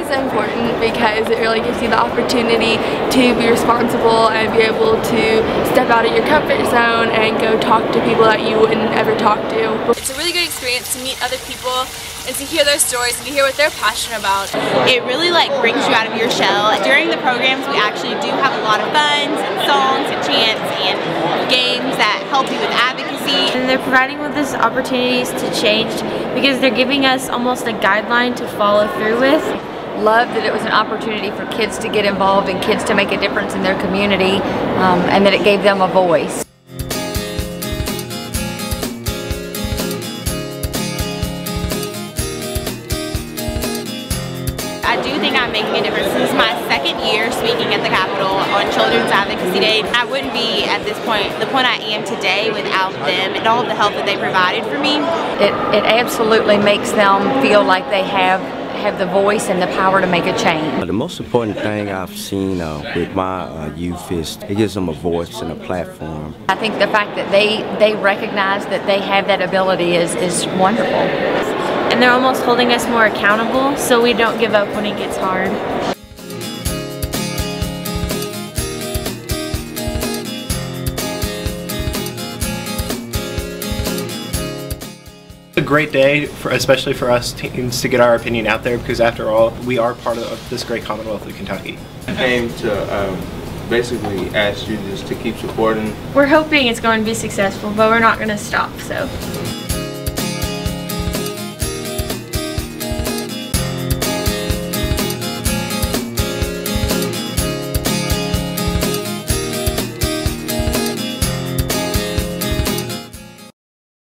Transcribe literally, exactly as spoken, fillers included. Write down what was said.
is important because it really gives you the opportunity to be responsible and be able to step out of your comfort zone and go talk to people that you wouldn't ever talk to. It's a really good experience to meet other people and to hear their stories and to hear what they're passionate about. It really like brings you out of your shell. During the programs we actually do have a lot of funs and songs and chants and games that help you with advocacy. And they're providing with us opportunities to change because they're giving us almost a guideline to follow through with. Love that it was an opportunity for kids to get involved and kids to make a difference in their community um, and that it gave them a voice. I do think I'm making a difference. This is my second year speaking at the Capitol on Children's Advocacy Day. I wouldn't be at this point, the point I am today, without them and all of the help that they provided for me. It, it absolutely makes them feel like they have have the voice and the power to make a change. The most important thing I've seen uh, with my uh, youth is it gives them a voice and a platform. I think the fact that they, they recognize that they have that ability is, is wonderful. And they're almost holding us more accountable so we don't give up when it gets hard. It's a great day, for, especially for us teens, to get our opinion out there because after all, we are part of this great Commonwealth of Kentucky. I came to um, basically ask you just to keep supporting. We're hoping it's going to be successful, but we're not going to stop, so.